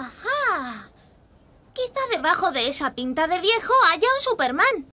Ajá. Quizá debajo de esa pinta de viejo haya un Superman.